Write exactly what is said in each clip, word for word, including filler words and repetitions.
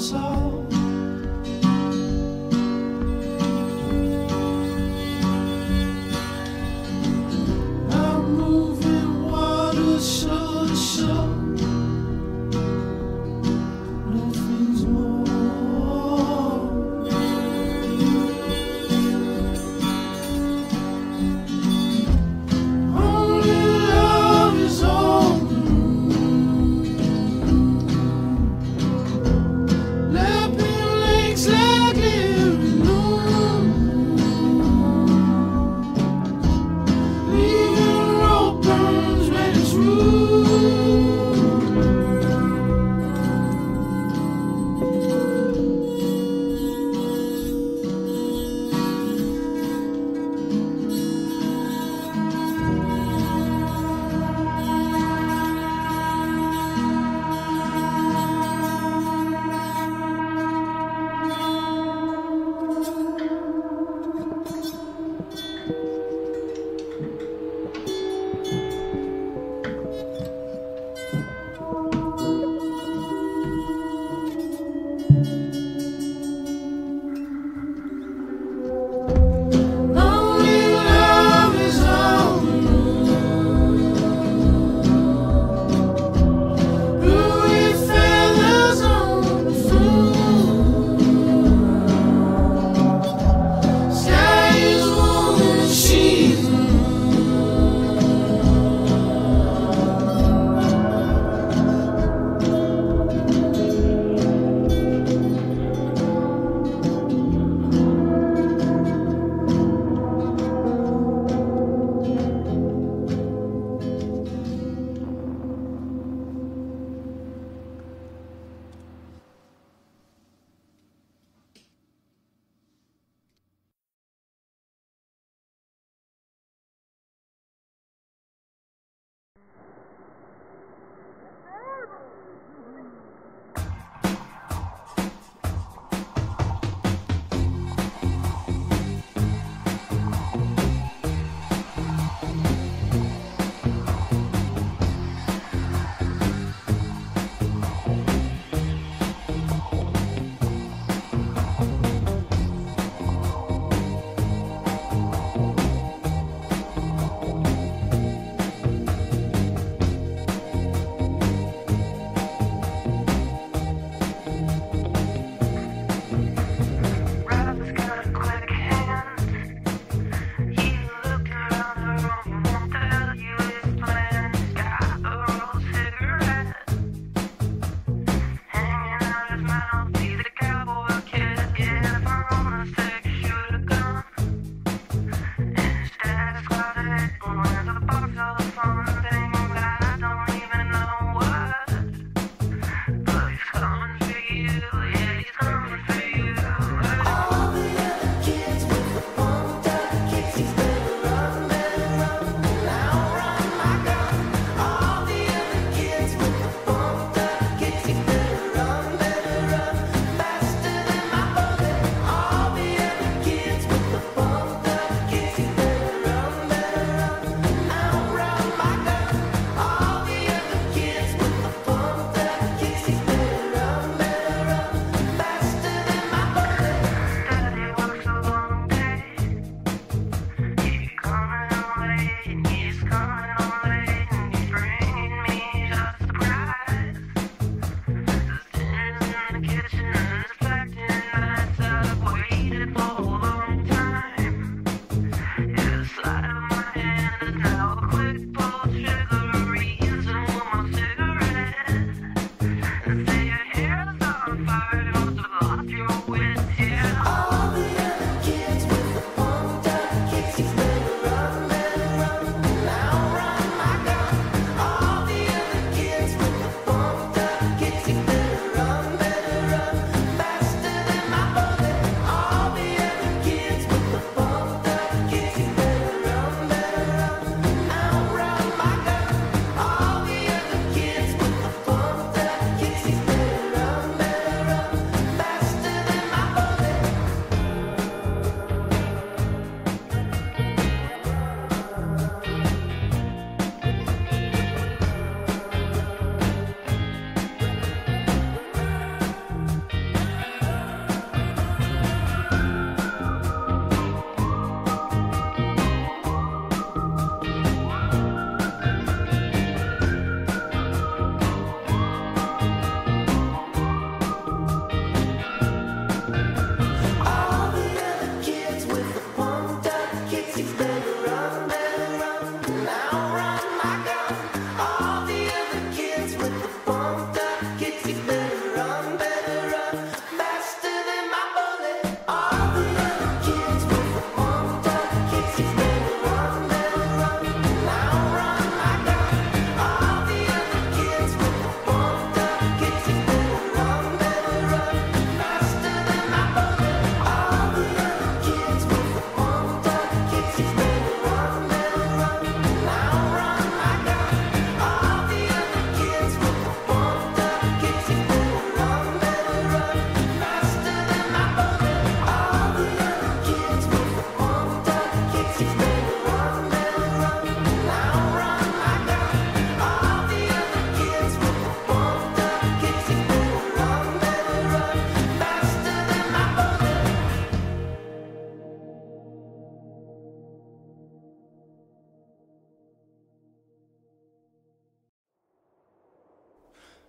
soul. I'm moving water shore to shore. Nothing's more. Only love is all.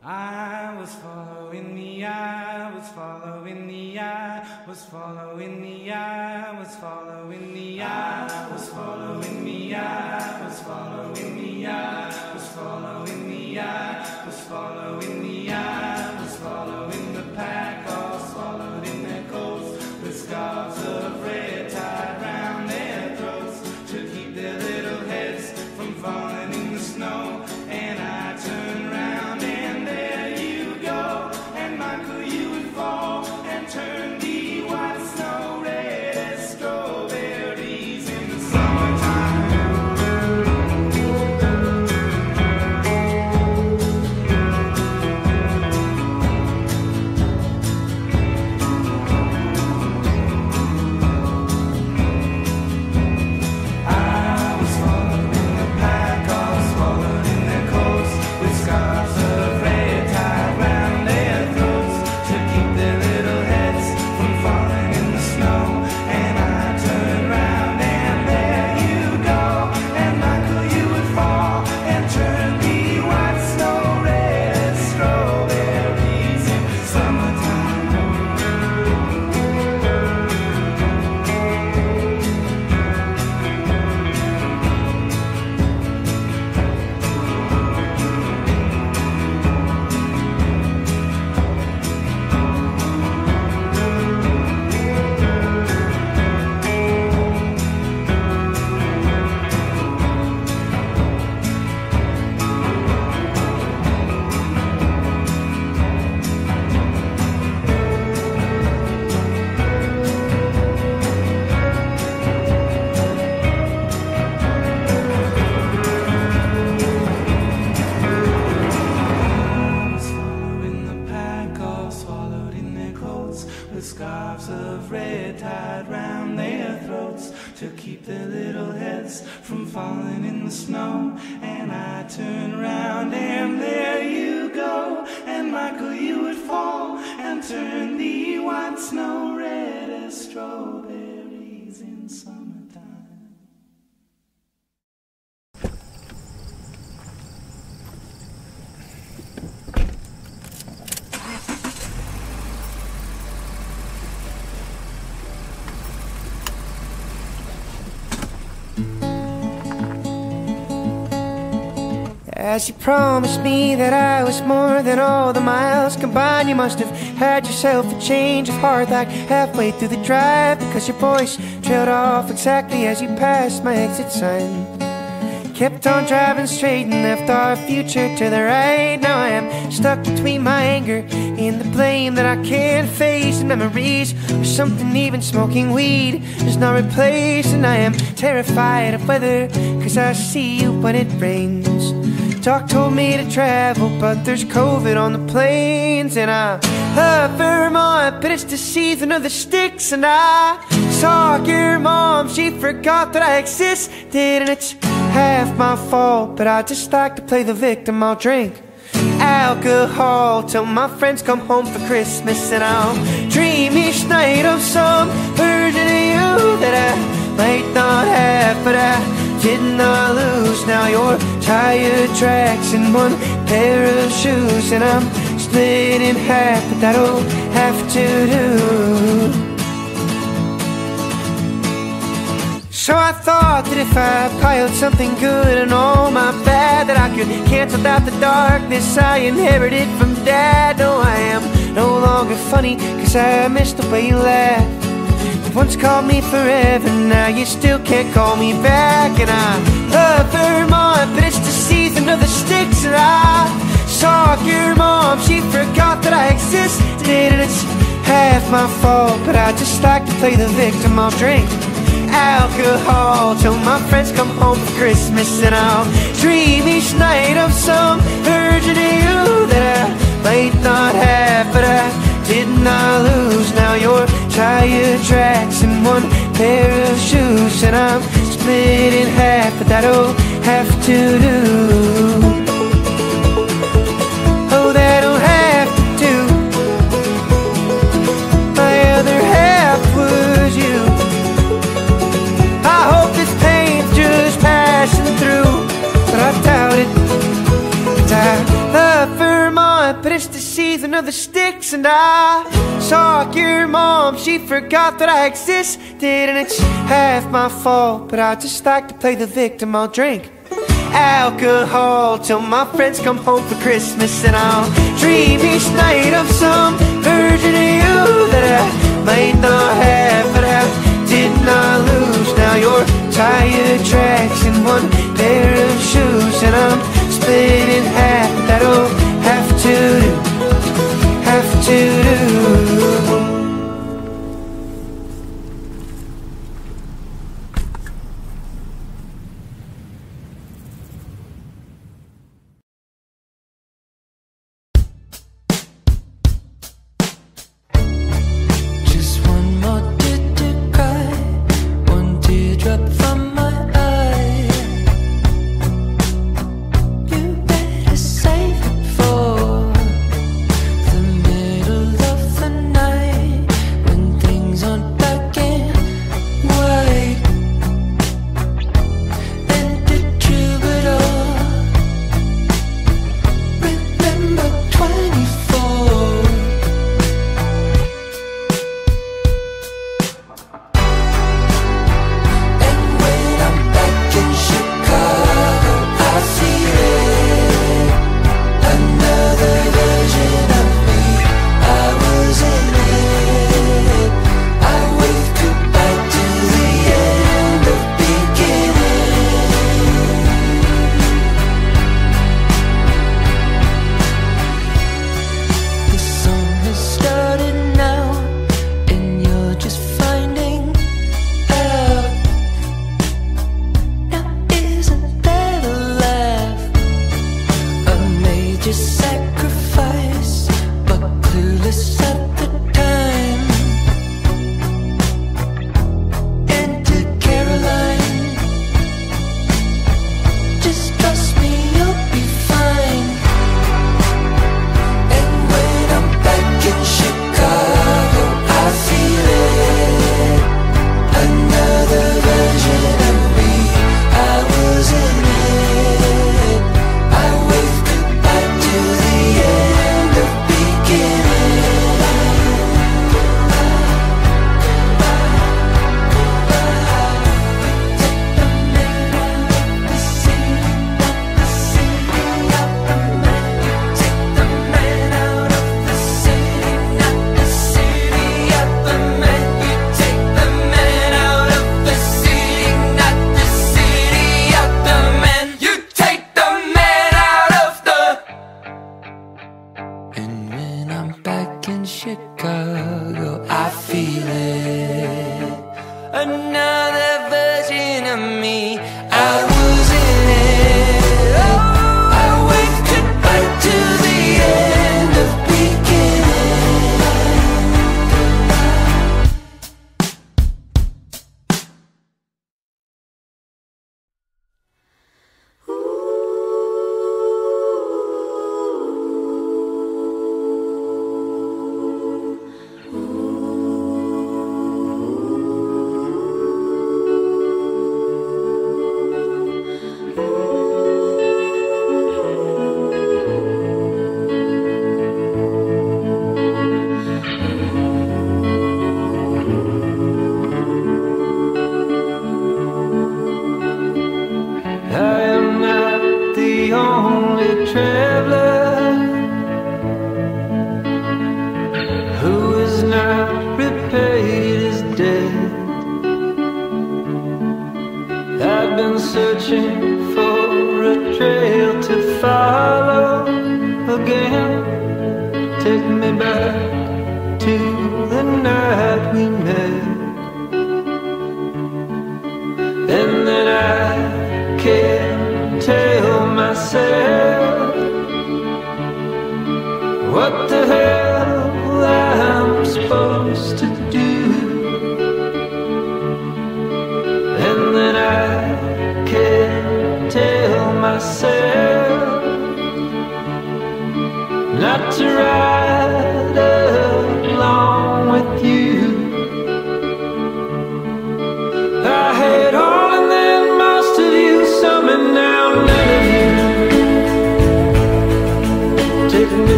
I was following the eye, was following the eye, was following the eye, was following the eye, was following the eye, was following the eye, was following the eye, was following the eye, was following the pack, all swallowed in their coats with scarves of red tied round their throats to keep their little heads from falling in the snow. And I turned round and there you go, and Michael, you would fall and turn the white snow red as strawberries in the summertime. I was following the pack, all swallowed in their coats with scarves of red tied round their throats to keep their little heads from falling in the snow. And I turned round and there you go, and Michael, you would fall and turn the white snow red as strawberries in the summertime. Following the pack, all swallowed in their coats, with scarves of red tied round their throats to keep their little heads from falling in the snow. And I turn round and there you go, and Michael, you would fall and turn the white snow red as strawberries in summertime. As you promised me that I was more than all the miles combined, you must have had yourself a change of heart like halfway through the drive, because your voice trailed off exactly as you passed my exit sign. Kept on driving straight and left our future to the right. Now I am stuck between my anger and the blame that I can't face, and memories or something even smoking weed is not replaced. And I am terrified of weather because I see you when it rains. Doc told me to travel, but there's COVID on the planes. And I love Vermont, but it's the season of the sticks. And I saw your mom, she forgot that I existed. And it's half my fault, but I just like to play the victim. I'll drink alcohol till my friends come home for Christmas. And I'll dream each night of some version of you that I might not have, but I did not lose. Now your tire tracks in one pair of shoes, and I'm split in half, but that'll have to do. So I thought that if I piled something good and all my bad, that I could cancel out the darkness I inherited from Dad. No, I am no longer funny, cause I missed the way you laughed. Once called me forever, now you still can't call me back. And I love Vermont, but it's the season of the sticks. And I saw your mom, she forgot that I existed. And it's half my fault, but I just like to play the victim. I'll drink alcohol till my friends come home for Christmas. And I'll dream each night of some version of you that I might not have, but I did not lose. Now your tire tracks in one pair of shoes, and I'm split in half, but that'll have to do. Oh, that'll have to do. My other half was you. I hope this pain's just passing through, but I doubt it. I love Vermont, of the sticks, and I saw your mom. She forgot that I existed, and it's half my fault, but I just like to play the victim. I'll drink alcohol till my friends come home for Christmas, and I'll dream each night of some version of you that I might not have, but I did not lose. Now your tire tracks and one pair of shoes, and I'm split in half, but that'll have to do, have to do.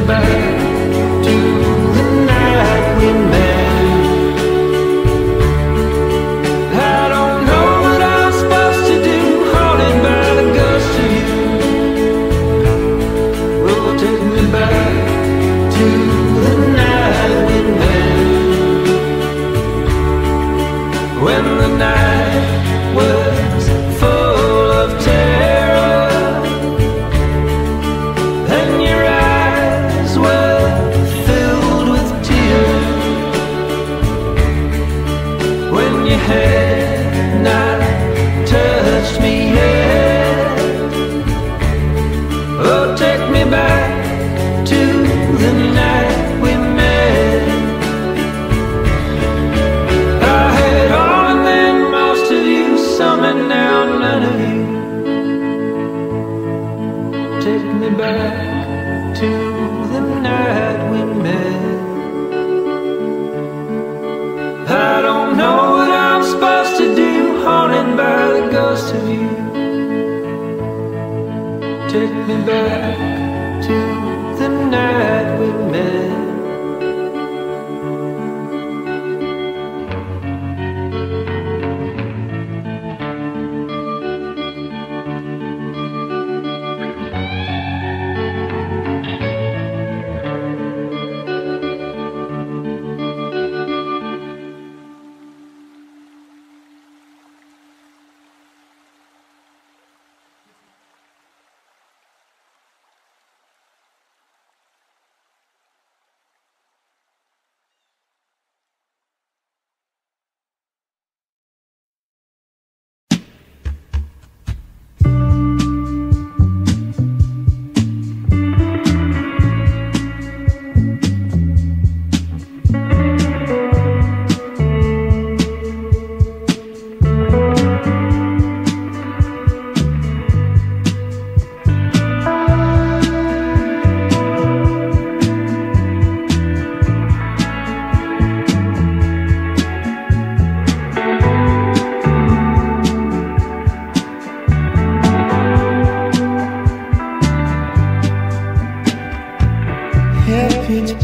Back to take me back to the night we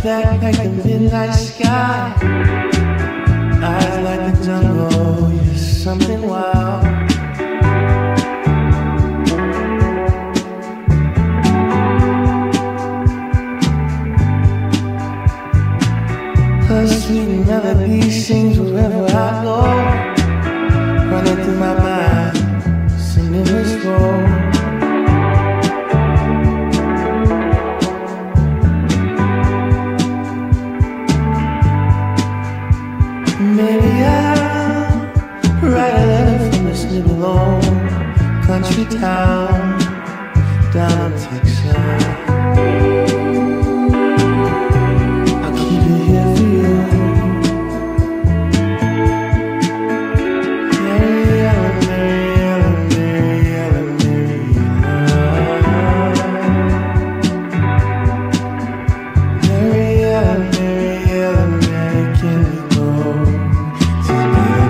black like the midnight sky, eyes like a jungle, you're something wild. Her sweet melody sings wherever I go, running through my mind, singing this song. Country town, down in Texas, I'll keep it here for you. Mariella, Mariella, Mariella, Mariella, Mariella, Mariella, Mariella, can we go together?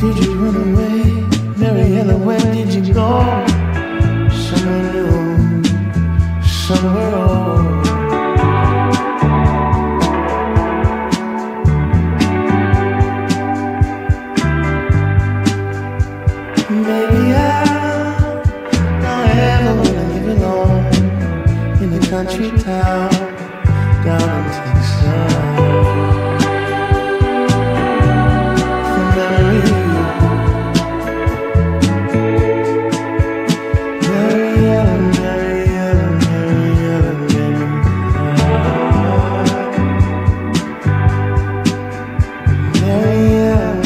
Did you run away, Mariella? Where did you go? Somewhere new, somewhere old. Maybe I don't ever want to live alone in the country town down in Texas. Yeah, yeah.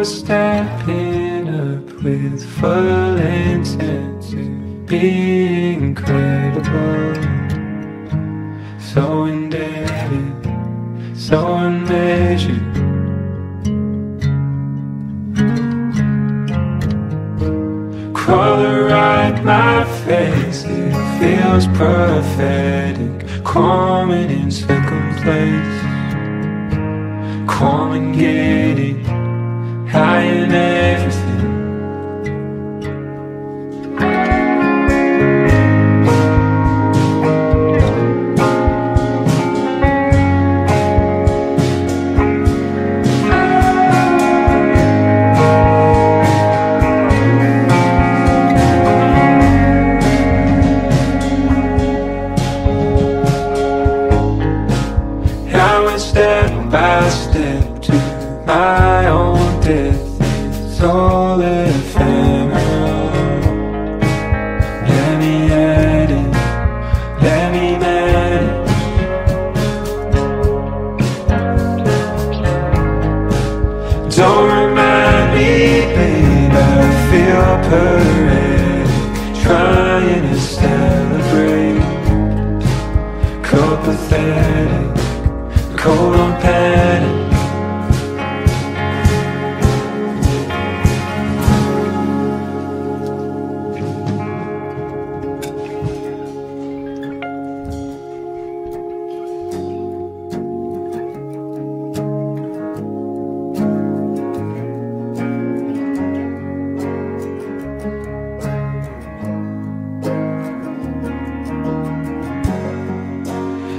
was stepping up with full intent to be incredible. So indebted, so unmeasured. Color right my face, it feels prophetic. Coming in second place, come and get it, high in everything. Step by step to my own death, it's all ephemeral. Let me at it, let me manage. Don't remind me, babe, I feel pathetic, trying to celebrate, copacetic. Cold on pad,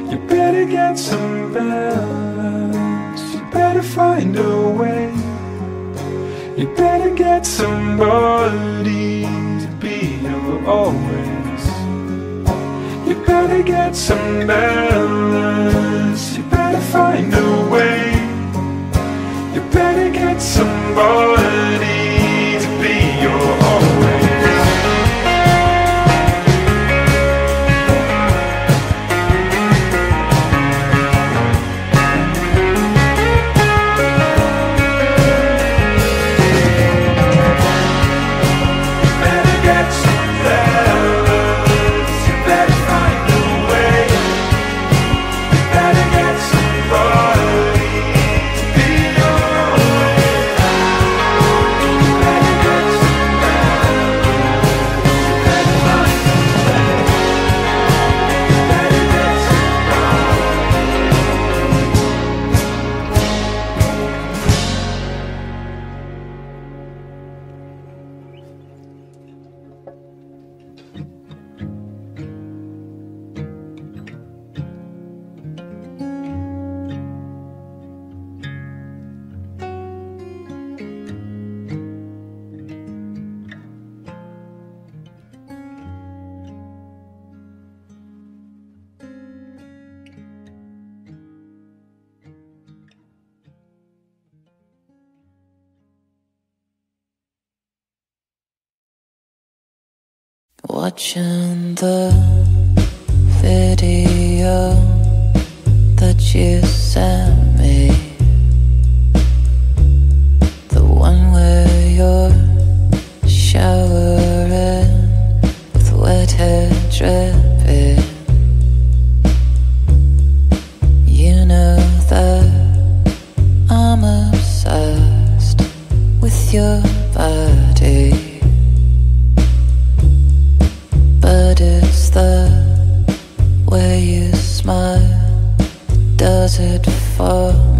you better get some balance, you better find a way. You better get somebody to be you always. You better get some balance, you better find a way. You better get somebody to be you always. Watching the video that you sent me, the one where you're showering with wet hair dripping. You know that I'm obsessed with your body, but it's the way you smile, does it fall?